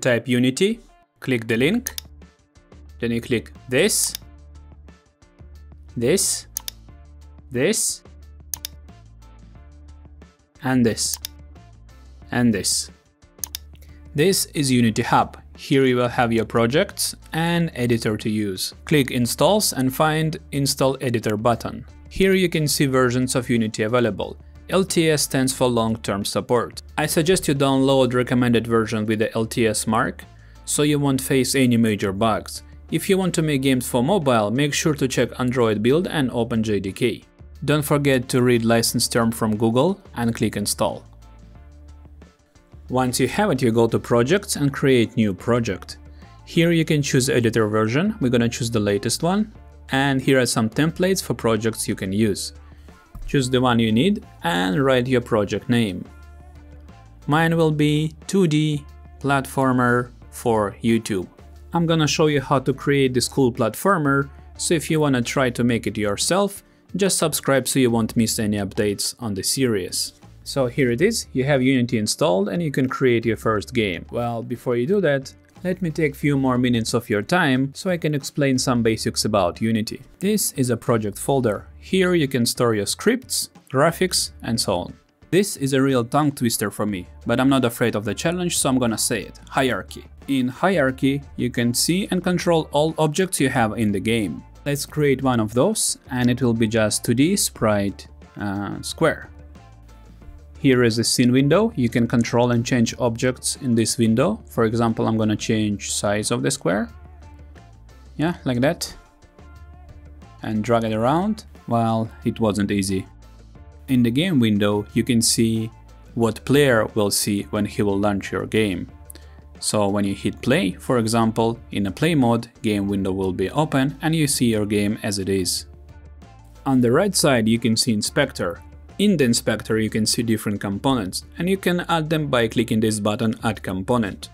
type Unity, click the link, then you click this, this, this, and this, and this. This is Unity Hub. Here you will have your projects and editor to use. Click Installs and find Install Editor button. Here you can see versions of Unity available. LTS stands for long-term support. I suggest you download recommended version with the LTS mark, so you won't face any major bugs. If you want to make games for mobile, make sure to check Android build and OpenJDK. Don't forget to read license term from Google and click Install. Once you have it, you go to Projects and create new project. Here you can choose editor version, we're gonna choose the latest one, and here are some templates for projects you can use. Choose the one you need and write your project name. Mine will be 2D platformer for YouTube. I'm gonna show you how to create this cool platformer, so if you wanna try to make it yourself, just subscribe so you won't miss any updates on the series. So here it is, you have Unity installed and you can create your first game. Well, before you do that, let me take a few more minutes of your time so I can explain some basics about Unity. This is a project folder. Here you can store your scripts, graphics, and so on. This is a real tongue twister for me, but I'm not afraid of the challenge, so I'm gonna say it. Hierarchy. In Hierarchy, you can see and control all objects you have in the game. Let's create one of those, and it will be just 2D sprite square. Here is the scene window. You can control and change objects in this window. For example, I'm gonna change size of the square. Yeah, like that. And drag it around. Well, it wasn't easy. In the game window, you can see what player will see when he will launch your game. So when you hit play, for example, in a play mode, game window will be open and you see your game as it is. On the right side, you can see Inspector. In the Inspector you can see different components, and you can add them by clicking this button Add Component.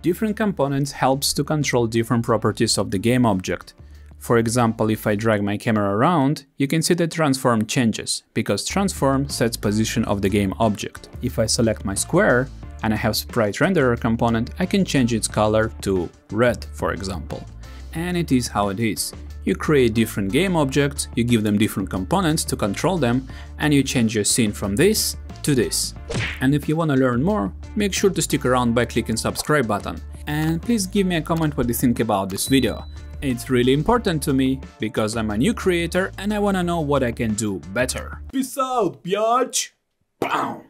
Different components helps to control different properties of the game object. For example, if I drag my camera around, you can see the transform changes, because transform sets position of the game object. If I select my square and I have sprite renderer component, I can change its color to red, for example. And it is how it is. You create different game objects, you give them different components to control them, and you change your scene from this to this. And if you want to learn more, make sure to stick around by clicking subscribe button. And please give me a comment what you think about this video. It's really important to me, because I'm a new creator and I want to know what I can do better. Peace out, biatch! Bow!